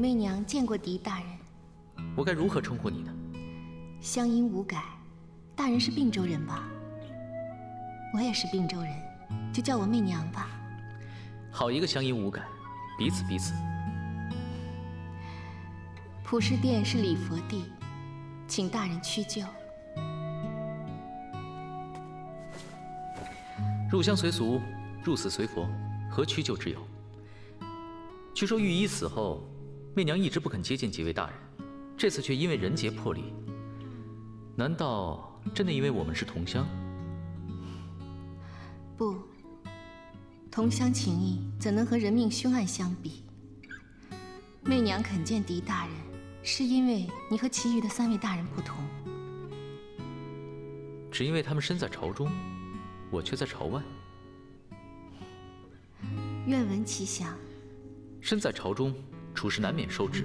媚娘见过狄大人。我该如何称呼你呢？乡音无改，大人是并州人吧？我也是并州人，就叫我媚娘吧。好一个乡音无改，彼此彼此。普世殿是礼佛地，请大人屈就。入乡随俗，入死随佛，何屈就之有？ 据说御医死后，媚娘一直不肯接见几位大人，这次却因为人杰破例。难道真的因为我们是同乡？不，同乡情谊怎能和人命凶案相比？媚娘肯见狄大人，是因为你和其余的三位大人不同。只因为他们身在朝中，我却在朝外。愿闻其详。 身在朝中，处事难免受制。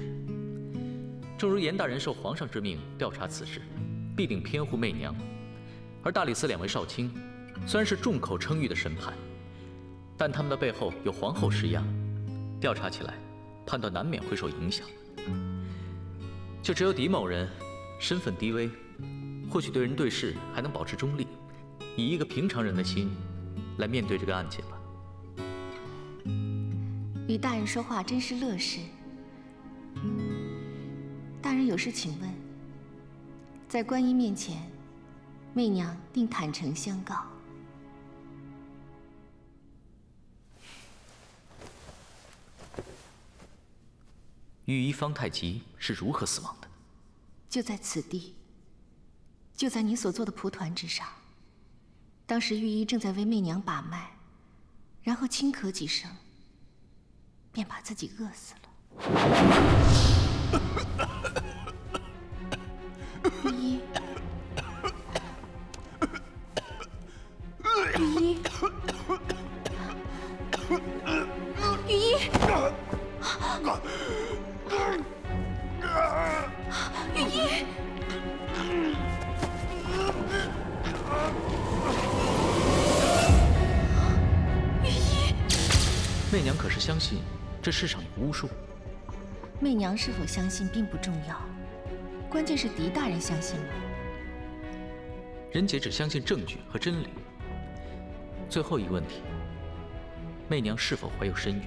正如严大人受皇上之命调查此事，必定偏护媚娘。而大理寺两位少卿，虽然是众口称誉的神判，但他们的背后有皇后施压，调查起来，判断难免会受影响。就只有狄某人，身份低微，或许对人对事还能保持中立，以一个平常人的心来面对这个案件吧。 与大人说话真是乐事。大人有事请问，在观音面前，媚娘定坦诚相告。御医方太极是如何死亡的？就在此地，就在你所做的蒲团之上。当时御医正在为媚娘把脉，然后轻咳几声。 便把自己饿死了。御医。 媚娘可是相信？ 这世上有巫术，媚娘是否相信并不重要，关键是狄大人相信吗？人杰只相信证据和真理。最后一个问题，媚娘是否怀有身孕？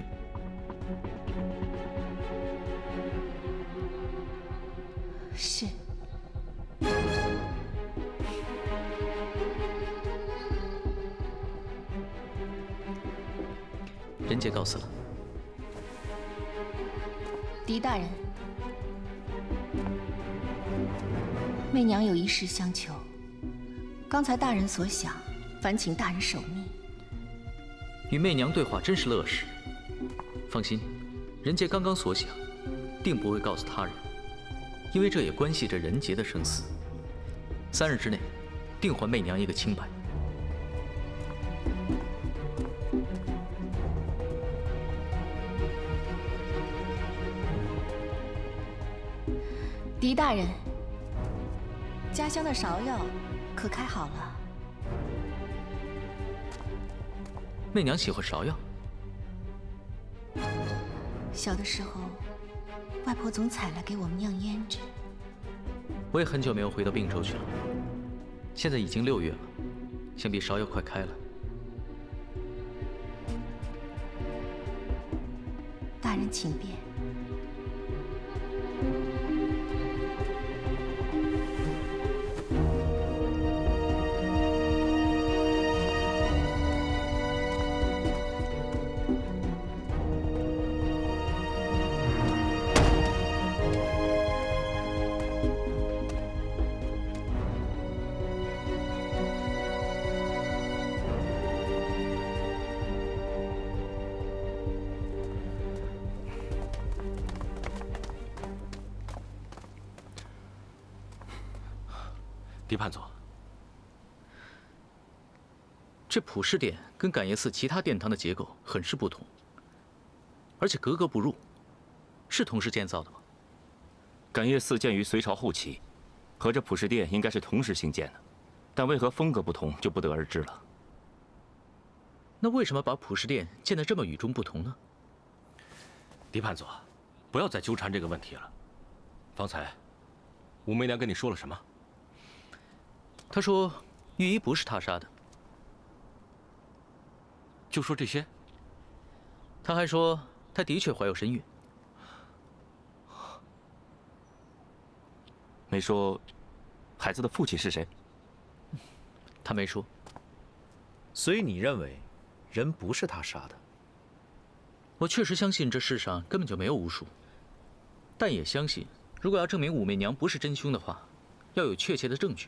是。 人杰告辞了。 狄大人，媚娘有一事相求。刚才大人所想，烦请大人守密。与媚娘对话真是乐事。放心，人杰刚刚所想，定不会告诉他人，因为这也关系着人杰的生死。3日之内，定还媚娘一个清白。 狄大人，家乡的芍药可开好了。媚娘喜欢芍药。小的时候，外婆总采来给我们酿胭脂。我也很久没有回到并州去了。现在已经6月了，想必芍药快开了。大人请便。 狄判佐，这普世殿跟感业寺其他殿堂的结构很是不同，而且格格不入，是同时建造的吗？感业寺建于隋朝后期，和这普世殿应该是同时兴建的，但为何风格不同就不得而知了。那为什么把普世殿建得这么与众不同呢？狄判佐，不要再纠缠这个问题了。方才武媚娘跟你说了什么？她说御医不是她杀的。就说这些。她还说她的确怀有身孕，没说孩子的父亲是谁。她没说。所以你认为人不是她杀的？ 我确实相信这世上根本就没有巫术，但也相信，如果要证明武媚娘不是真凶的话，要有确切的证据。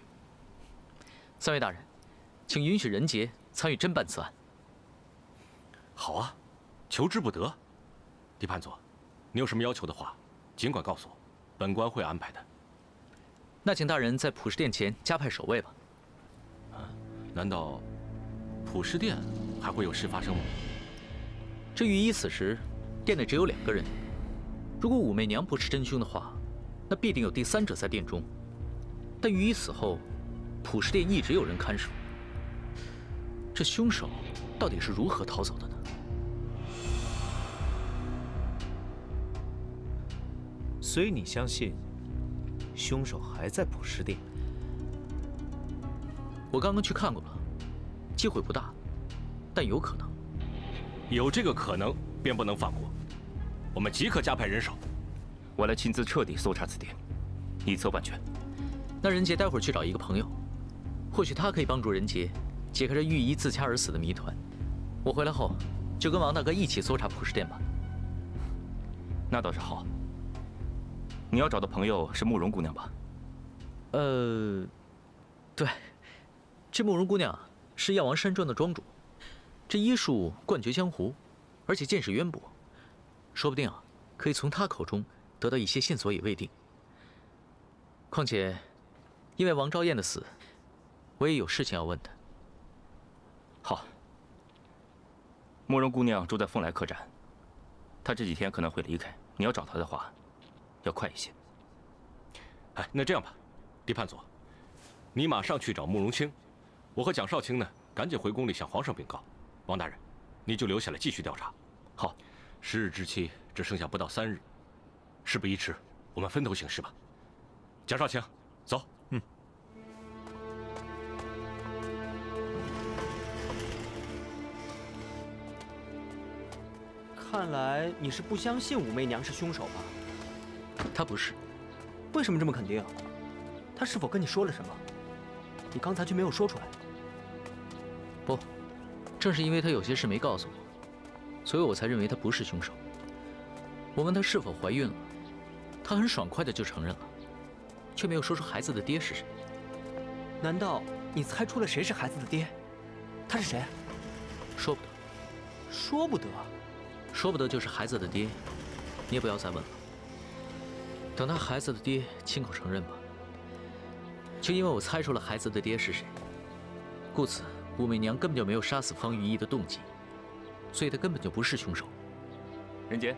三位大人，请允许任杰参与侦办此案。好啊，求之不得。狄判佐，你有什么要求的话，尽管告诉我，本官会安排的。那请大人在普世殿前加派守卫吧。啊，难道普世殿还会有事发生吗？ 这御医此时，殿内只有2个人。如果武媚娘不是真凶的话，那必定有第3者在殿中。但御医死后，普世殿一直有人看守。这凶手到底是如何逃走的呢？所以你相信凶手还在普世殿？我刚刚去看过了，机会不大，但有可能。 有这个可能，便不能放过。我们即刻加派人手，我来亲自彻底搜查此殿，以策万全。那任杰待会儿去找一个朋友，或许他可以帮助任杰解开这御医自掐而死的谜团。我回来后就跟王大哥一起搜查普世殿吧。那倒是好。你要找的朋友是慕容姑娘吧？对，这慕容姑娘是药王山庄的庄主。 这医术冠绝江湖，而且见识渊博，说不定啊，可以从他口中得到一些线索也未定。况且，因为王昭燕的死，我也有事情要问他。好，慕容姑娘住在凤来客栈，她这几天可能会离开，你要找她的话，要快一些。哎，那这样吧，狄判佐，你马上去找慕容清，我和蒋少卿呢，赶紧回宫里向皇上禀告。 王大人，你就留下来继续调查。好，10日之期只剩下不到3日，事不宜迟，我们分头行事吧。蒋少卿，走。嗯。看来你是不相信武媚娘是凶手吧？她不是。为什么这么肯定？她是否跟你说了什么？你刚才却没有说出来。不。 正是因为他有些事没告诉我，所以我才认为他不是凶手。我问他是否怀孕了，他很爽快的就承认了，却没有说出孩子的爹是谁。难道你猜出了谁是孩子的爹？他是谁？说不得，说不得，说不得就是孩子的爹，你也不要再问了。等他孩子的爹亲口承认吧。就因为我猜出了孩子的爹是谁，故此。 武媚娘根本就没有杀死方御医的动机，所以她根本就不是凶手。任杰，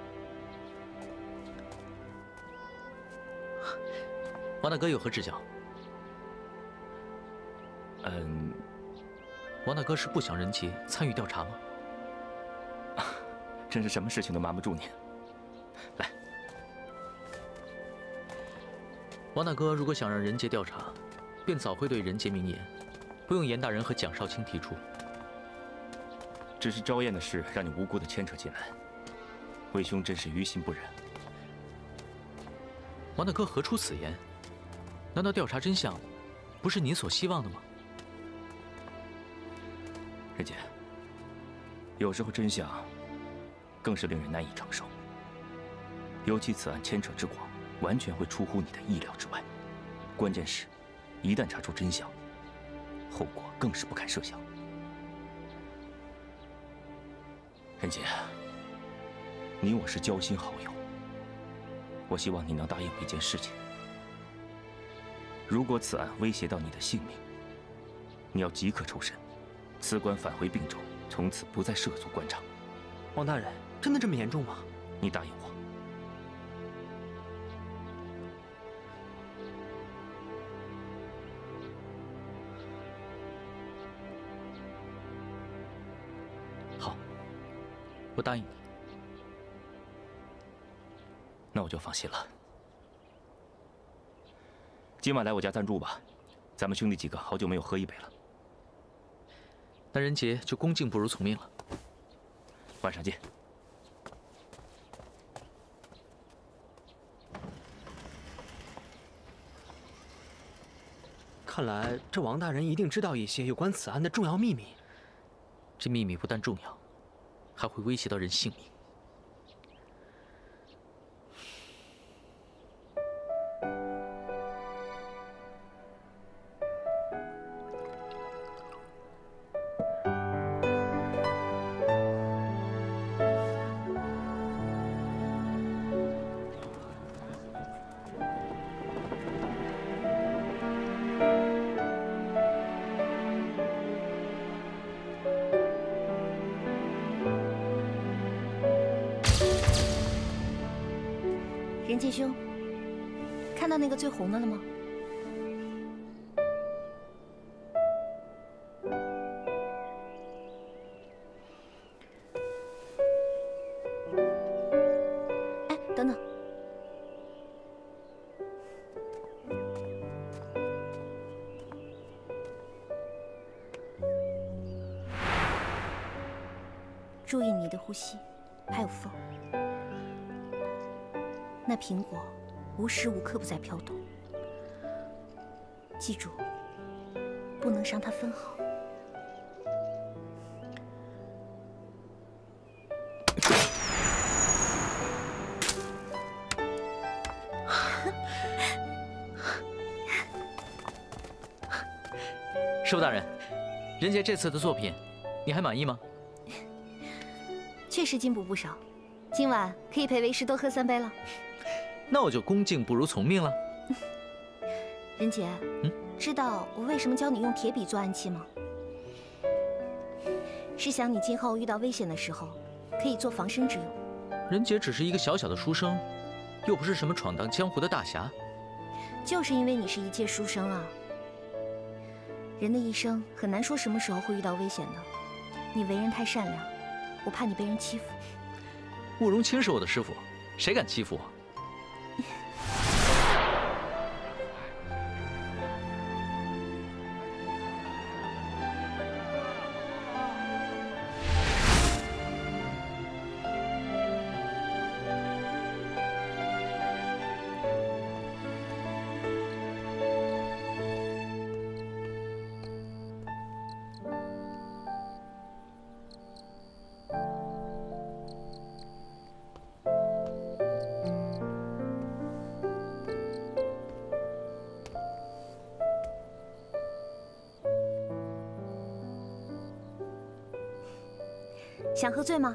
王大哥有何指教？王大哥是不想任杰参与调查吗？真是什么事情都瞒不住你。来，王大哥如果想让任杰调查，便早会对任杰明言。 不用严大人和蒋少卿提出，只是昭燕的事让你无辜的牵扯进来，为兄真是于心不忍。王大哥何出此言？难道调查真相，不是您所希望的吗？任姐，有时候真相更是令人难以承受，尤其此案牵扯之广，完全会出乎你的意料之外。关键是，一旦查出真相。 后果更是不堪设想。任姐，你我是交心好友，我希望你能答应一件事情：如果此案威胁到你的性命，你要即刻抽身，辞官返回并州，从此不再涉足官场。王大人，真的这么严重吗？你答应我。我答应你。那我就放心了。今晚来我家暂住吧，咱们兄弟几个好久没有喝一杯了。那人杰就恭敬不如从命了。晚上见。 看来这王大人一定知道一些有关此案的重要秘密。这秘密不但重要，还会威胁到人性命。人杰兄，看到那个最红的了吗？哎，等等，注意你的呼吸，还有风。 那苹果无时无刻不在飘动，记住，不能伤它分毫。师傅大人，人杰这次的作品，你还满意吗？确实进步不少，今晚可以陪为师多喝3杯了。 那我就恭敬不如从命了。任姐，知道我为什么教你用铁笔做暗器吗？是想你今后遇到危险的时候，可以做防身之用。任姐只是一个小小的书生，又不是什么闯荡江湖的大侠。就是因为你是一介书生啊，人的一生很难说什么时候会遇到危险的。你为人太善良，我怕你被人欺负。慕容清是我的师傅，谁敢欺负我？ 想喝醉吗？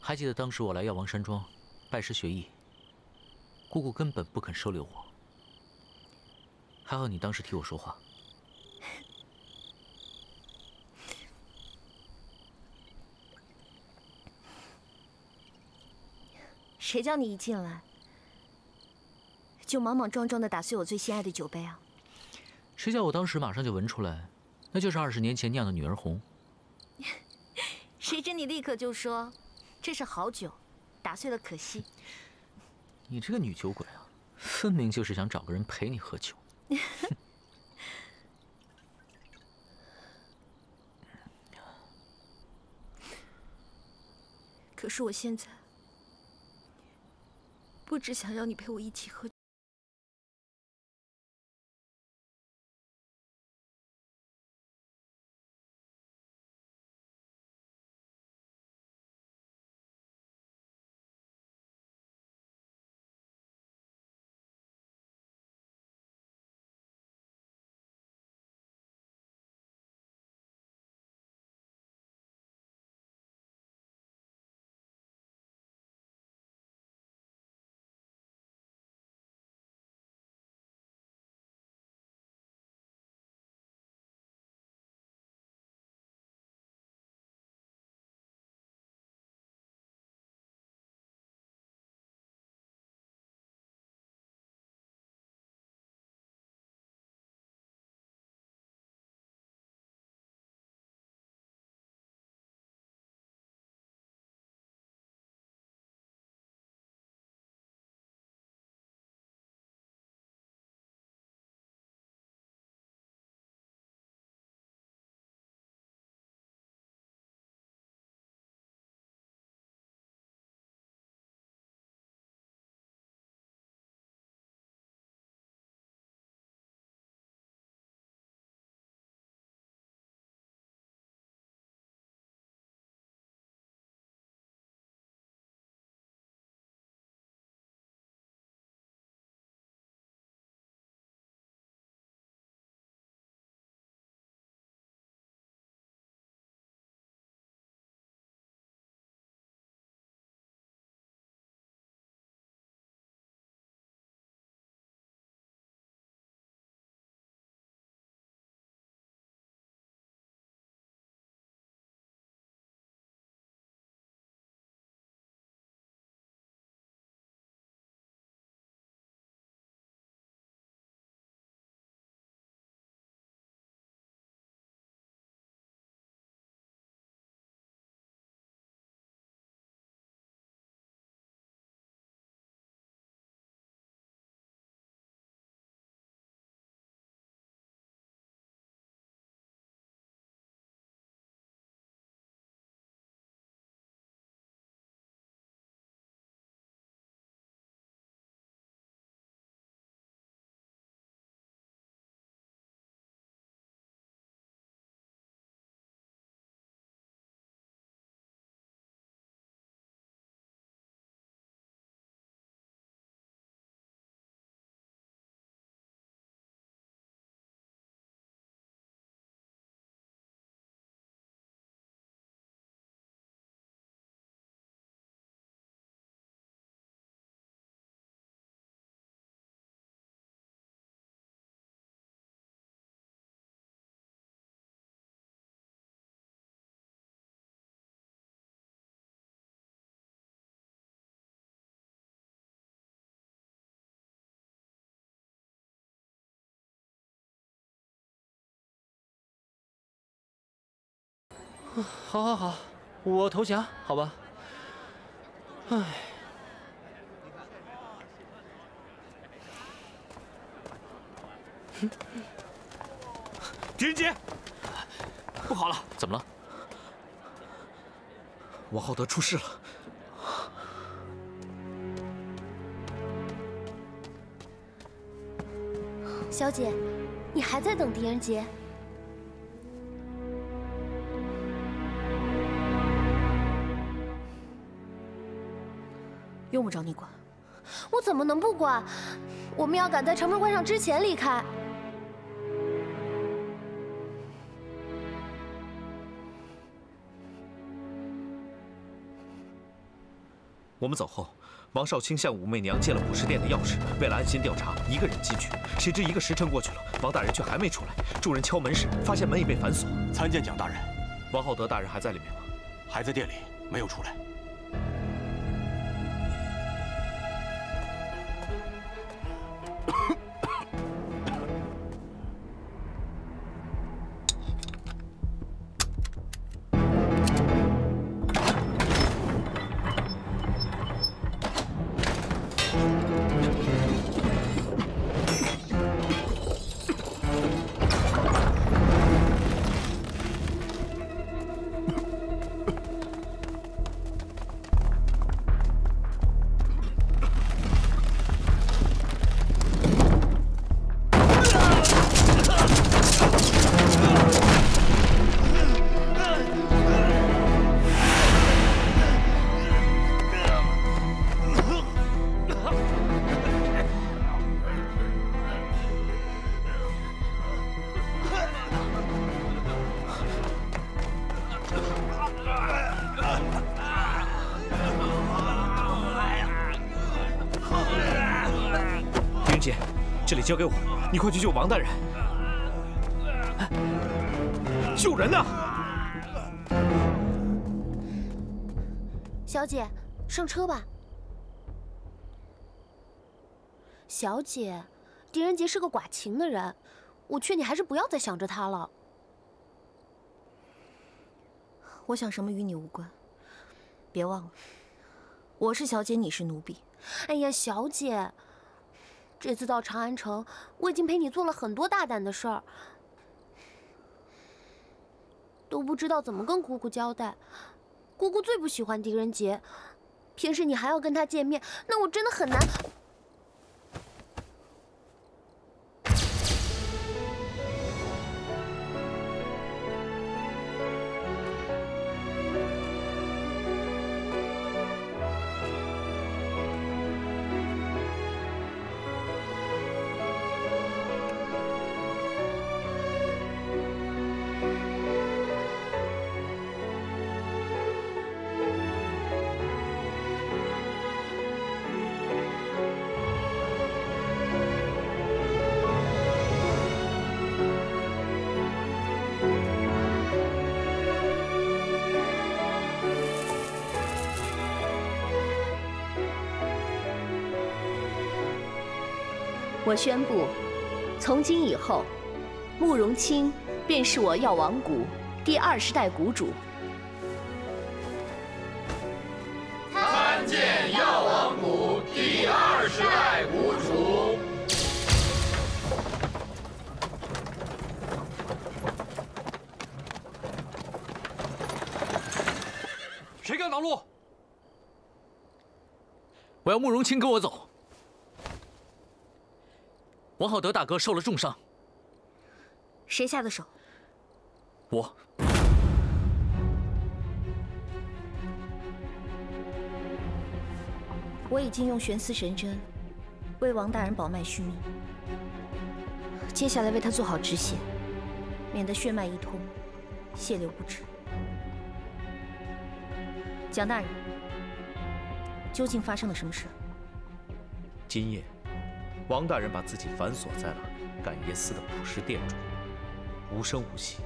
还记得当时我来药王山庄拜师学艺，姑姑根本不肯收留我。还好你当时替我说话。谁叫你一进来就莽莽撞撞的打碎我最心爱的酒杯啊？谁叫我当时马上就闻出来，那就是20年前酿的女儿红。谁知你立刻就说。 这是好酒，打碎了可惜。你这个女酒鬼啊，分明就是想找个人陪你喝酒。可是我现在不只想要你陪我一起喝酒。好，好，好，我投降，好吧？唉，狄仁杰，不好了！怎么了？王浩德出事了。 小姐，你还在等狄仁杰？用不着你管，我怎么能不管？我们要赶在城门关上之前离开。我们走后。 王少卿向武媚娘借了捕食店的钥匙，为了安心调查，一个人进去。谁知一个时辰过去了，王大人却还没出来。众人敲门时，发现门已被反锁。参见蒋大人，王浩德大人还在里面吗？还在店里，没有出来。交给我，你快去救王大人！救人呢！小姐，上车吧。小姐，狄仁杰是个寡情的人，我劝你还是不要再想着他了。我想什么与你无关，别忘了，我是小姐，你是奴婢。哎呀，小姐。 这次到长安城，我已经陪你做了很多大胆的事儿，都不知道怎么跟姑姑交代。姑姑最不喜欢狄仁杰，平时你还要跟他见面，那我真的很难。我宣布，从今以后，慕容清便是我药王谷第20代谷主。参见药王谷第20代谷主。谁敢挡路？我要慕容清跟我走。 王浩德大哥受了重伤，谁下的手？我。我已经用悬丝神针为王大人保脉续命，接下来为他做好止血，免得血脉一通，血流不止。蒋大人，究竟发生了什么事？今夜。 王大人把自己反锁在了感业寺的捕食殿中，无声无息，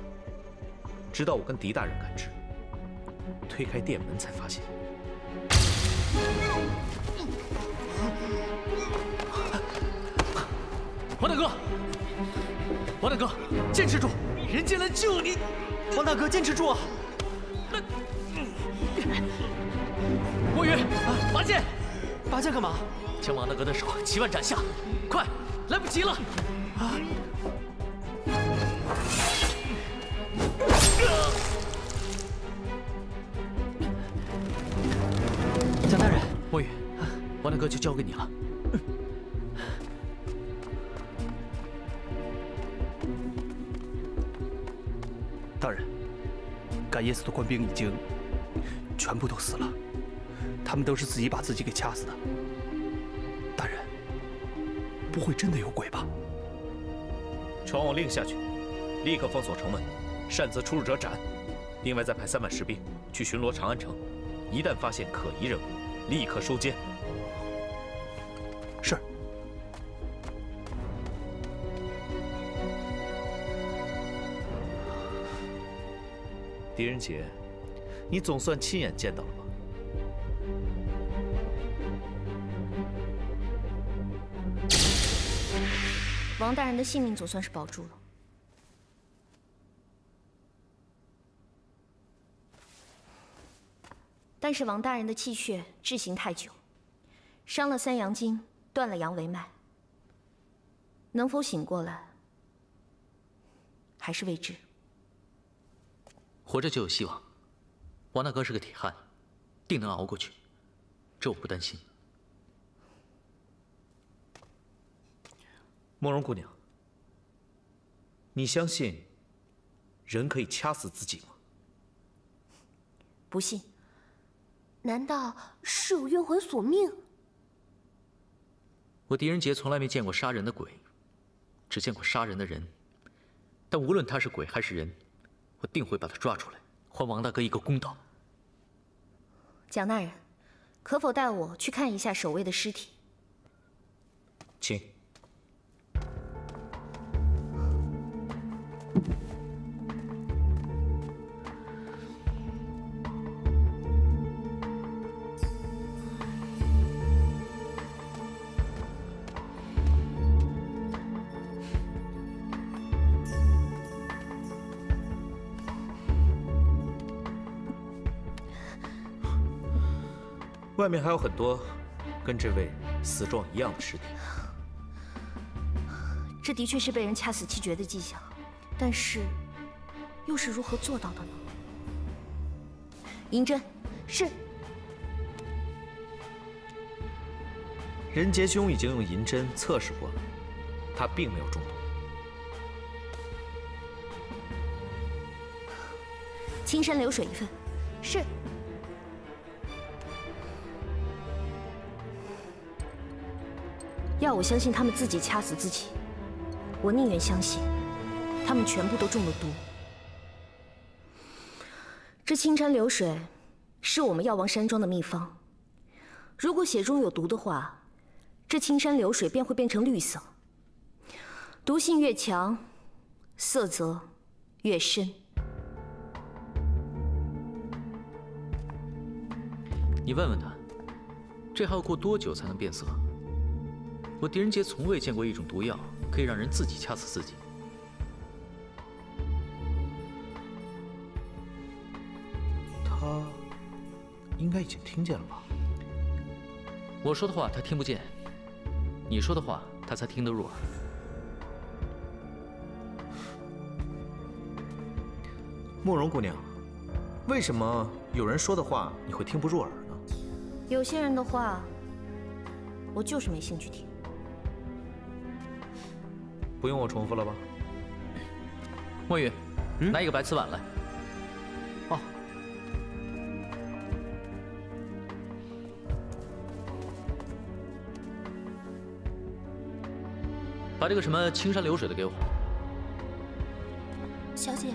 直到我跟狄大人赶至，推开殿门才发现。王大哥，王大哥，坚持住！人家来救你，王大哥坚持住啊！剑！拔剑干嘛？听王大哥的手，齐万斩下！快，来不及了！啊！ 蒋大人，墨雨，王大哥就交给你了。大人，赶夜司的官兵已经全部都死了，他们都是自己把自己给掐死的。大人，不会真的有鬼吧？传我令下去，立刻封锁城门。 擅自出入者斩，另外再派3万士兵去巡逻长安城，一旦发现可疑人物，立刻收监。是。狄仁杰，你总算亲眼见到了吧？王大人的性命总算是保住了。 但是王大人的气血滞行太久，伤了三阳经，断了阳维脉，能否醒过来还是未知。活着就有希望，王大哥是个铁汉，定能熬过去，这我不担心。慕容姑娘，你相信人可以掐死自己吗？不信。 难道是有冤魂索命？我狄仁杰从来没见过杀人的鬼，只见过杀人的人。但无论他是鬼还是人，我定会把他抓出来，还王大哥一个公道。蒋大人，可否带我去看一下守卫的尸体？请。外面还有很多跟这位死状一样的尸体，这的确是被人掐死气绝的迹象，但是又是如何做到的呢？银针，是。任杰兄已经用银针测试过了，他并没有中毒。青山流水一份，是。 要我相信他们自己掐死自己，我宁愿相信他们全部都中了毒。这青山流水是我们药王山庄的秘方，如果血中有毒的话，这青山流水便会变成绿色。毒性越强，色泽越深。你问问他，这还要过多久才能变色？ 我狄仁杰从未见过一种毒药可以让人自己掐死自己。他应该已经听见了吧？我说的话他听不见，你说的话他才听得入耳。慕容姑娘，为什么有人说的话你会听不入耳呢？有些人的话，我就是没兴趣听。 不用我重复了吧？墨雨，拿一个白瓷碗来。哦。把这个什么青山流水的给我。小姐，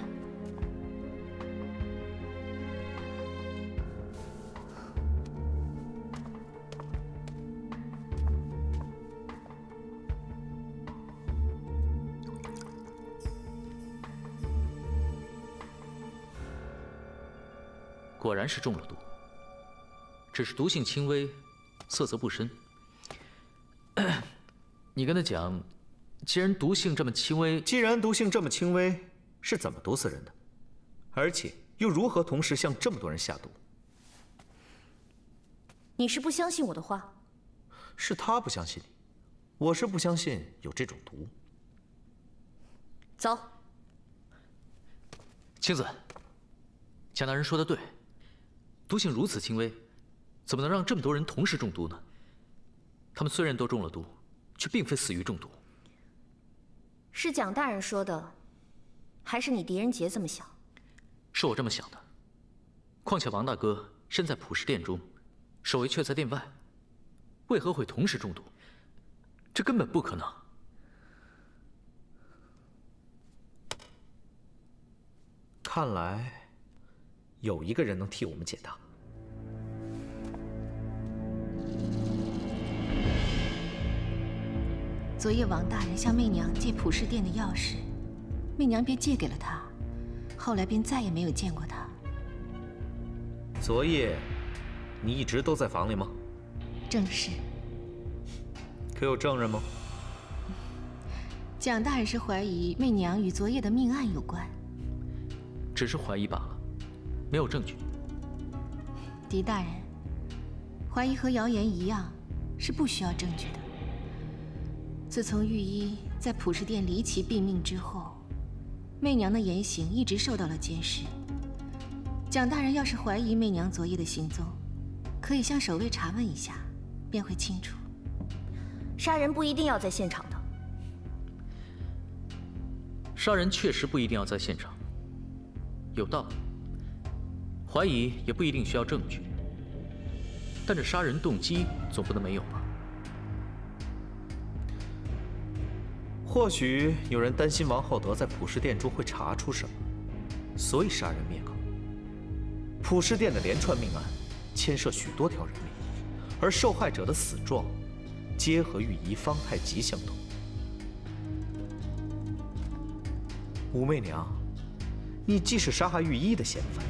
果然是中了毒，只是毒性轻微，色泽不深。你跟他讲，既然毒性这么轻微，是怎么毒死人的？而且又如何同时向这么多人下毒？你是不相信我的话？是他不相信你，我是不相信有这种毒。走。青子，江大人说的对，毒性如此轻微，怎么能让这么多人同时中毒呢？他们虽然都中了毒，却并非死于中毒。是蒋大人说的，还是你狄仁杰这么想？是我这么想的。况且王大哥身在普石殿中。 守卫却在殿外，为何会同时中毒？这根本不可能。看来有一个人能替我们解答。昨夜王大人向媚娘借普世殿的钥匙，媚娘便借给了他，后来便再也没有见过他。昨夜。 你一直都在房里吗？正是。可有证人吗？蒋大人是怀疑媚娘与昨夜的命案有关，只是怀疑罢了，没有证据。狄大人，怀疑和谣言一样，是不需要证据的。自从御医在普世殿离奇毙命之后，媚娘的言行一直受到了监视。蒋大人要是怀疑媚娘昨夜的行踪， 可以向守卫查问一下，便会清楚。杀人不一定要在现场的。杀人确实不一定要在现场，有道理。怀疑也不一定需要证据，但这杀人动机总不能没有吧？或许有人担心王厚德在普世殿中会查出什么，所以杀人灭口。普世殿的连串命案 牵涉许多条人命，而受害者的死状，皆和御医方太极相同。武媚娘，你既是杀害御医的嫌犯，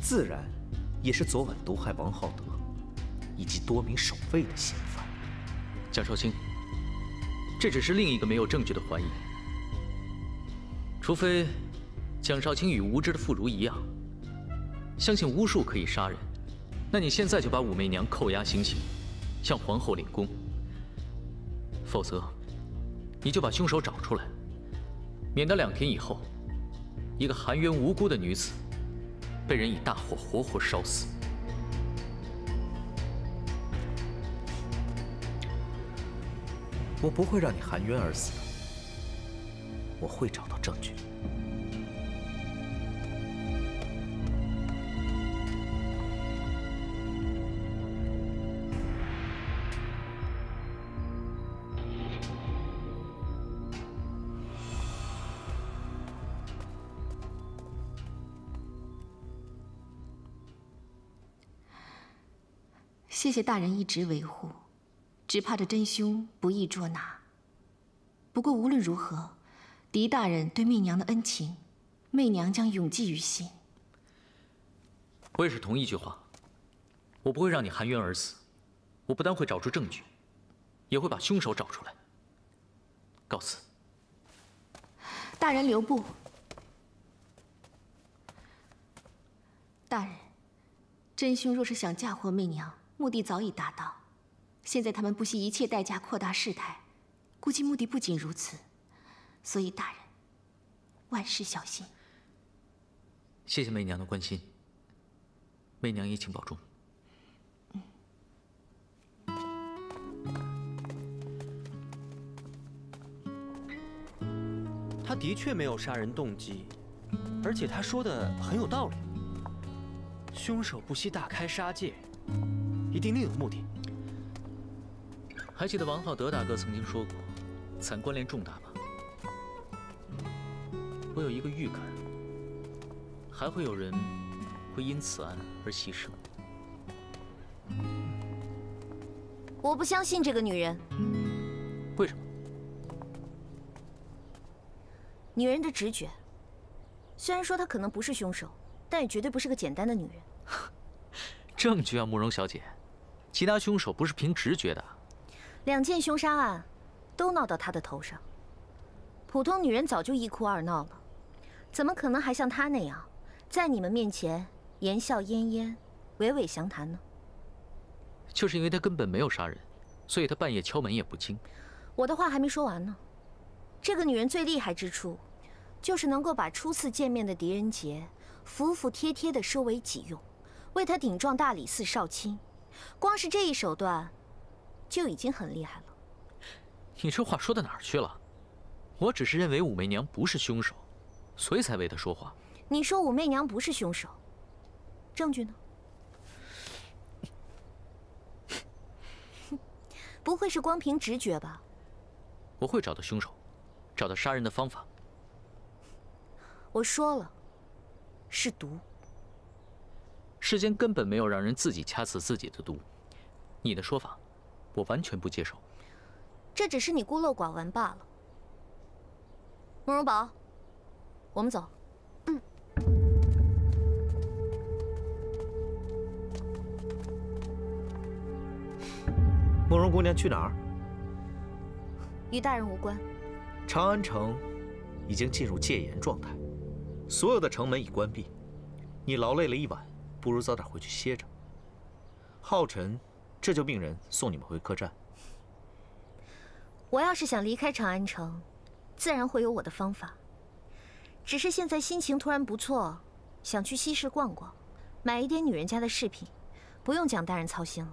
自然也是昨晚毒害王浩德以及多名守卫的嫌犯。蒋少卿，这只是另一个没有证据的怀疑。除非蒋少卿与无知的妇孺一样，相信巫术可以杀人。 那你现在就把武媚娘扣押行刑，向皇后领功。否则，你就把凶手找出来，免得2天以后，一个含冤无辜的女子被人以大火活活烧死。我不会让你含冤而死的，我会找到证据。 谢谢大人一直维护，只怕这真凶不易捉拿。不过无论如何，狄大人对媚娘的恩情，媚娘将永记于心。我也是同一句话，我不会让你含冤而死。我不但会找出证据，也会把凶手找出来。告辞。大人留步。大人，真凶若是想嫁祸媚娘， 目的早已达到，现在他们不惜一切代价扩大事态，估计目的不仅如此，所以大人万事小心。谢谢媚娘的关心，媚娘也请保重。他的确没有杀人动机，而且他说的很有道理，凶手不惜大开杀戒， 一定另有目的。还记得王浩德大哥曾经说过，惨关联重大吧？我有一个预感，还会有人会因此案而牺牲。我不相信这个女人。为什么？女人的直觉，虽然说她可能不是凶手，但也绝对不是个简单的女人。证据啊，慕容小姐。 其他凶手不是凭直觉的，2件凶杀案都闹到他的头上。普通女人早就一哭二闹了，怎么可能还像他那样在你们面前言笑晏晏、娓娓详谈呢？就是因为他根本没有杀人，所以他半夜敲门也不惊。我的话还没说完呢。这个女人最厉害之处，就是能够把初次见面的狄仁杰服服帖帖地收为己用，为他顶撞大理寺少卿。光是这一手段，就已经很厉害了。你这话说到哪儿去了？我只是认为武媚娘不是凶手，所以才为她说话。你说武媚娘不是凶手，证据呢？ 不会是光凭直觉吧？我会找到凶手，找到杀人的方法。我说了，是毒。世间根本没有让人自己掐死自己的毒，你的说法，我完全不接受。这只是你孤陋寡闻罢了。慕容宝，我们走。 慕容姑娘去哪儿？与大人无关。长安城已经进入戒严状态，所有的城门已关闭。你劳累了一晚，不如早点回去歇着。浩辰这就命人送你们回客栈。我要是想离开长安城，自然会有我的方法。只是现在心情突然不错，想去西市逛逛，买一点女人家的饰品，不用蒋大人操心了。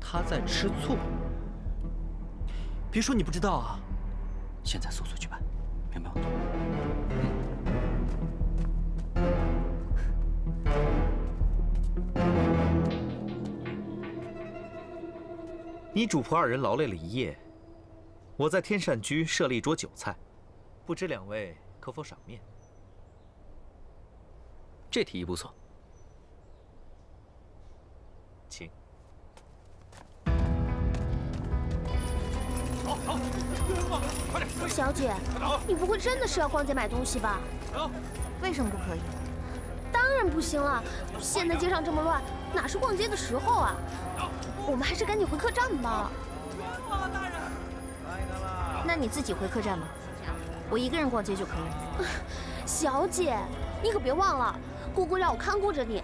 他在吃醋，别说你不知道啊！现在速速去办，明白吗？你主仆二人劳累了一夜，我在天善居设了一桌酒菜，不知两位可否赏面？这提议不错，请。 小姐，你不会真的是要逛街买东西吧？为什么不可以？当然不行了，现在街上这么乱，哪是逛街的时候啊？我们还是赶紧回客栈吧。那你自己回客栈吧，我一个人逛街就可以了。小姐，你可别忘了，姑姑让我看顾着你。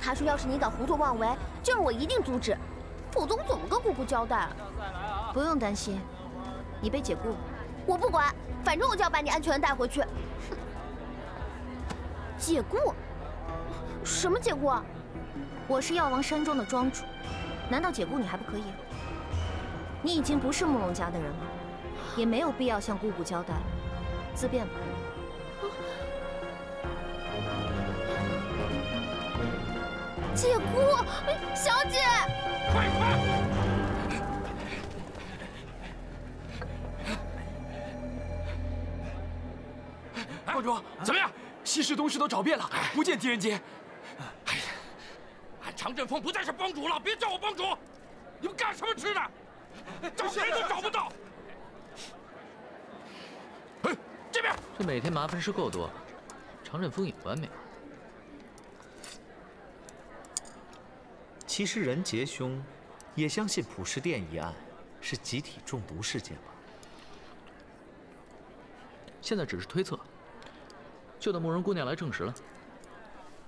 她说，要是你敢胡作妄为，就是我一定阻止。否则我怎么跟姑姑交代？ 不用担心，你被解雇了。我不管，反正我就要把你安全带回去。哼，解雇？什么解雇啊？我是药王山庄的庄主，难道解雇你还不可以？你已经不是慕容家的人了，也没有必要向姑姑交代了，自便吧。解雇，小姐，快！ 庄主，怎么样？西市东市都找遍了，不见狄仁杰。哎呀，俺常振峰不再是帮主了，别叫我帮主！你们干什么吃的？找谁都找不到。哎，这边。这每天麻烦事够多，常振峰也不安眠。其实仁杰兄也相信普世殿一案是集体中毒事件吧？现在只是推测。 就等慕容姑娘来证实了，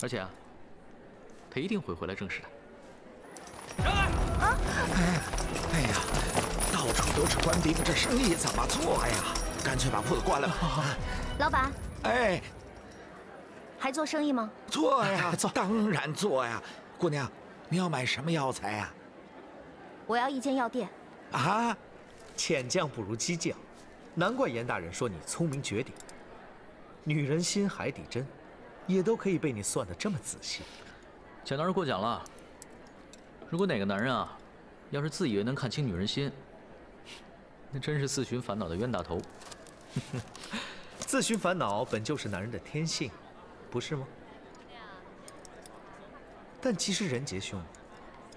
而且啊，她一定会回来证实的。上来！啊！哎呀，到处都是官兵，这生意怎么做呀？干脆把铺子关了吧。老板。哎，还做生意吗？做呀，做，当然做呀。姑娘，你要买什么药材呀？我要一间药店。啊，浅将不如激将，难怪严大人说你聪明绝顶。 女人心海底针，也都可以被你算得这么仔细。蒋大人过奖了。如果哪个男人啊，要是自以为能看清女人心，那真是自寻烦恼的冤大头。自寻烦恼本就是男人的天性，不是吗？但其实仁杰兄，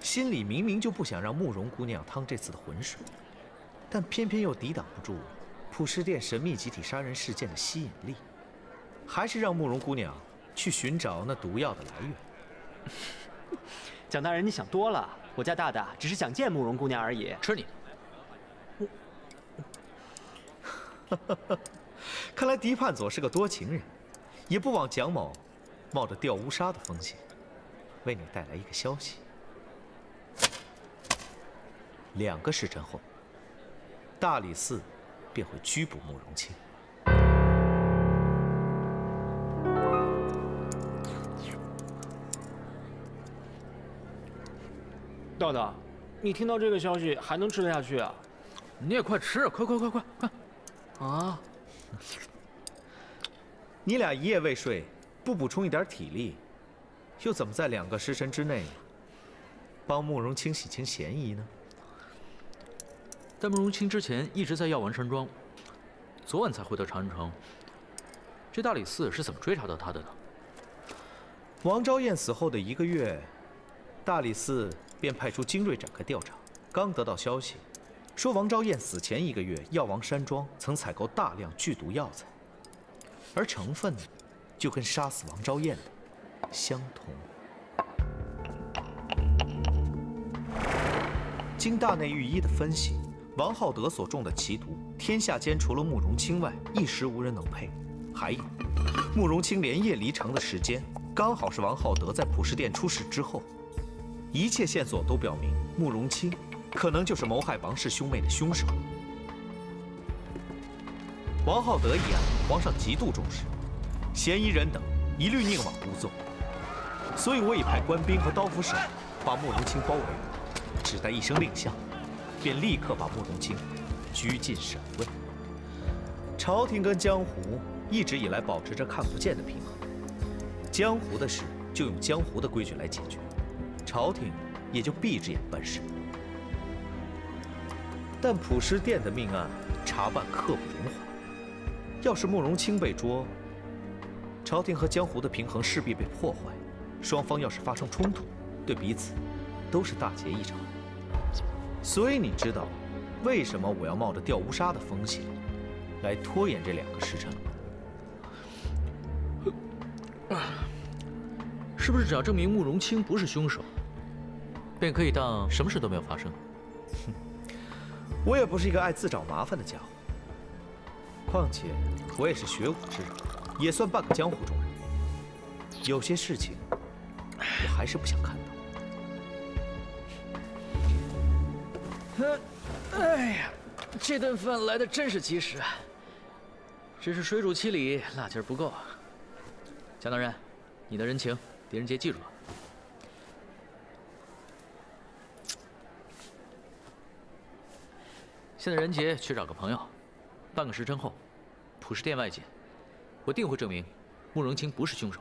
心里明明就不想让慕容姑娘趟这次的浑水，但偏偏又抵挡不住普世殿神秘集体杀人事件的吸引力。 还是让慕容姑娘去寻找那毒药的来源。蒋大人，你想多了。我家大大只是想见慕容姑娘而已。吃你！我看来狄盼佐是个多情人，也不枉蒋某冒着掉乌纱的风险，为你带来一个消息：2个时辰后，大理寺便会拘捕慕容清。 道道，你听到这个消息还能吃得下去啊？你也快吃，快！啊！你俩一夜未睡，不补充一点体力，又怎么在2个时辰之内帮慕容清洗清嫌疑呢？在慕容清之前一直在药丸山庄，昨晚才回到长安城。这大理寺是怎么追查到他的呢？王昭燕死后的1个月，大理寺 便派出精锐展开调查。刚得到消息，说王昭燕死前1个月，药王山庄曾采购大量剧毒药材，而成分呢，就跟杀死王昭燕的相同。经大内御医的分析，王浩德所中的奇毒，天下间除了慕容清外，一时无人能配。还有，慕容清连夜离城的时间，刚好是王浩德在普世殿出事之后。 一切线索都表明，慕容清可能就是谋害王氏兄妹的凶手。王浩德一案，皇上极度重视，嫌疑人等一律宁枉勿纵。所以我已派官兵和刀斧手把慕容清包围，只待一声令下，便立刻把慕容清拘禁审问。朝廷跟江湖一直以来保持着看不见的平衡，江湖的事就用江湖的规矩来解决。 朝廷也就闭着眼办事，但普世殿的命案查办刻不容缓。要是慕容清被捉，朝廷和江湖的平衡势必被破坏，双方要是发生冲突，对彼此都是大劫一场。所以你知道为什么我要冒着掉乌纱的风险来拖延这2个时辰吗？是不是只要证明慕容清不是凶手？ 便可以当什么事都没有发生。哼，我也不是一个爱自找麻烦的家伙。况且我也是学武之人，也算半个江湖中人。有些事情，我还是不想看到。哎呀，这顿饭来得真是及时啊！只是水煮七里，辣劲儿不够啊。蒋大人，你的人情，狄仁杰记住了。 现在仁杰去找个朋友，半个时辰后，普世殿外界，我定会证明慕容清不是凶手。